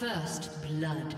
First blood.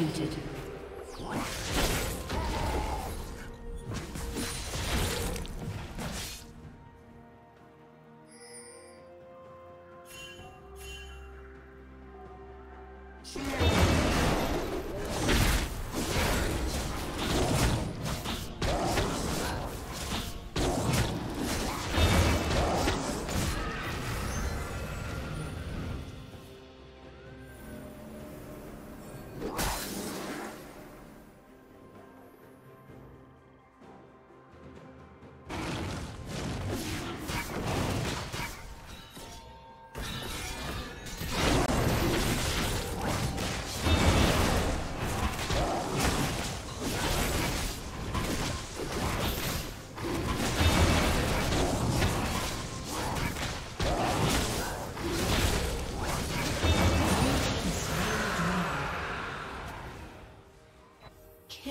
executed.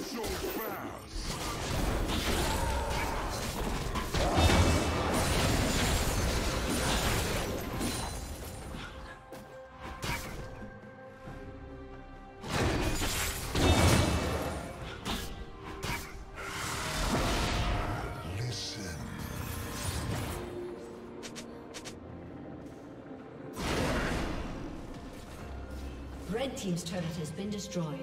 So fast! Listen. Red team's turret has been destroyed.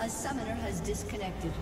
A summoner has disconnected.